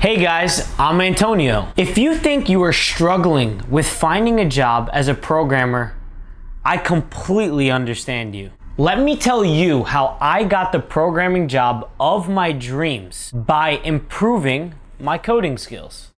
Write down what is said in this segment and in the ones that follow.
Hey guys, I'm Antonio. If you think you are struggling with finding a job as a programmer, I completely understand you. Let me tell you how I got the programming job of my dreams by improving my coding skills.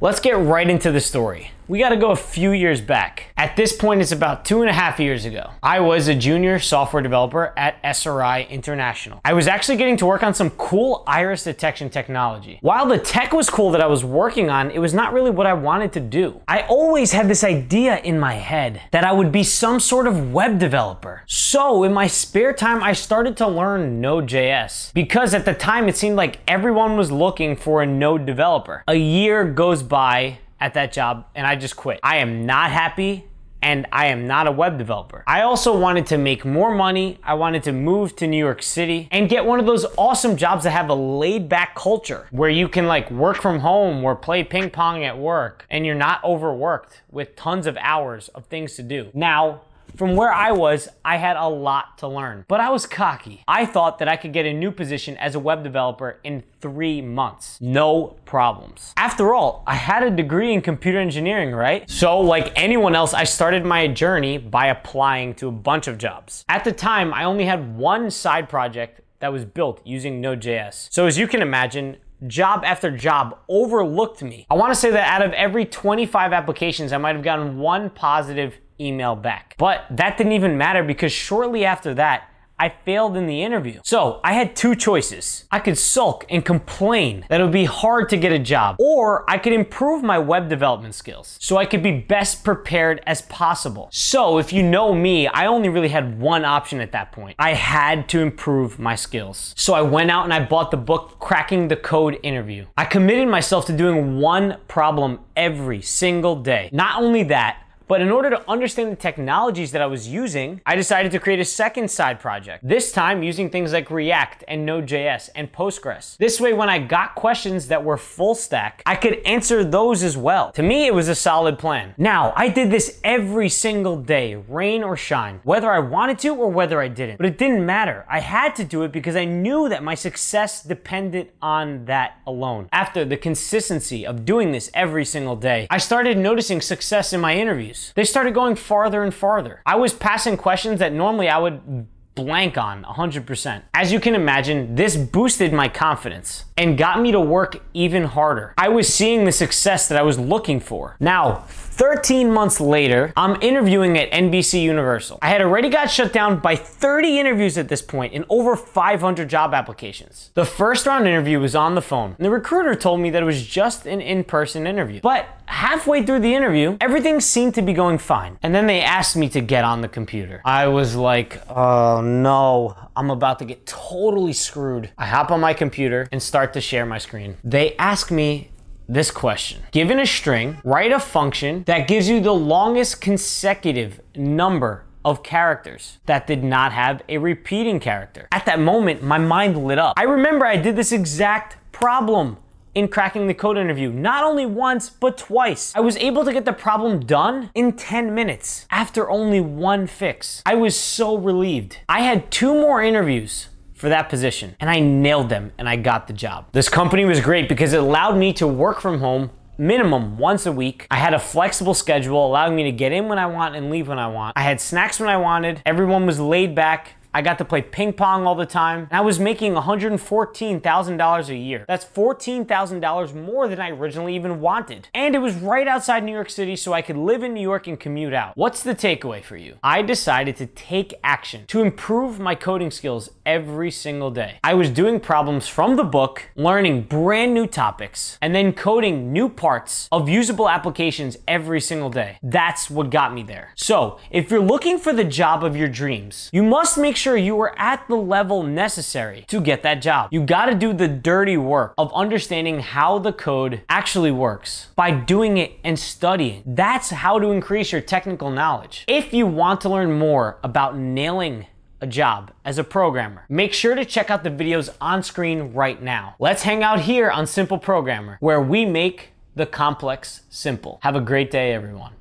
Let's get right into the story. We gotta go a few years back. At this point, it's about 2.5 years ago. I was a junior software developer at SRI International. I was actually getting to work on some cool iris detection technology. While the tech was cool that I was working on, it was not really what I wanted to do. I always had this idea in my head that I would be some sort of web developer. So in my spare time, I started to learn Node.js because at the time it seemed like everyone was looking for a Node developer. A year goes by at that job and I just quit. I am not happy and I am not a web developer. I also wanted to make more money. I wanted to move to New York City and get one of those awesome jobs that have a laid back culture where you can like work from home or play ping pong at work and you're not overworked with tons of hours of things to do. Now, from where I was, I had a lot to learn, but I was cocky. I thought that I could get a new position as a web developer in 3 months. No problems. After all, I had a degree in computer engineering, right? So like anyone else, I started my journey by applying to a bunch of jobs. At the time, I only had one side project that was built using Node.js. So as you can imagine, job after job overlooked me. I want to say that out of every 25 applications, I might have gotten one positive email back. But that didn't even matter because shortly after that, I failed in the interview. So I had two choices. I could sulk and complain that it would be hard to get a job, or I could improve my web development skills so I could be best prepared as possible. So if you know me, I only really had one option at that point. I had to improve my skills. So I went out and I bought the book, Cracking the Code Interview. I committed myself to doing one problem every single day. Not only that, but in order to understand the technologies that I was using, I decided to create a second side project, this time using things like React and Node.js and Postgres. This way, when I got questions that were full stack, I could answer those as well. To me, it was a solid plan. Now, I did this every single day, rain or shine, whether I wanted to or whether I didn't, but it didn't matter. I had to do it because I knew that my success depended on that alone. After the consistency of doing this every single day, I started noticing success in my interviews. They started going farther and farther. I was passing questions that normally I would blank on 100%. As you can imagine, this boosted my confidence and got me to work even harder. I was seeing the success that I was looking for. Now, 13 months later, I'm interviewing at NBC Universal. I had already got shut down by 30 interviews at this point and over 500 job applications. The first round interview was on the phone, and the recruiter told me that it was just an in-person interview. But halfway through the interview, everything seemed to be going fine. And then they asked me to get on the computer. I was like, oh no, I'm about to get totally screwed. I hop on my computer and start to share my screen. They ask me this question. Given a string, write a function that gives you the longest consecutive number of characters that did not have a repeating character. At that moment, my mind lit up. I remember I did this exact problem in Cracking the Code Interview, not only once, but twice. I was able to get the problem done in 10 minutes after only one fix. I was so relieved. I had 2 more interviews for that position and I nailed them and I got the job. This company was great because it allowed me to work from home minimum once a week. I had a flexible schedule allowing me to get in when I want and leave when I want. I had snacks when I wanted. Everyone was laid back. I got to play ping pong all the time. And I was making $114,000 a year. That's $14,000 more than I originally even wanted. And it was right outside New York City, so I could live in New York and commute out. What's the takeaway for you? I decided to take action to improve my coding skills every single day. I was doing problems from the book, learning brand new topics, and then coding new parts of usable applications every single day. That's what got me there. So if you're looking for the job of your dreams, you must make sure you were at the level necessary to get that job. You got to do the dirty work of understanding how the code actually works by doing it and studying. That's how to increase your technical knowledge. If you want to learn more about nailing a job as a programmer, make sure to check out the videos on screen right now. Let's hang out here on Simple Programmer, where we make the complex simple. Have a great day, everyone.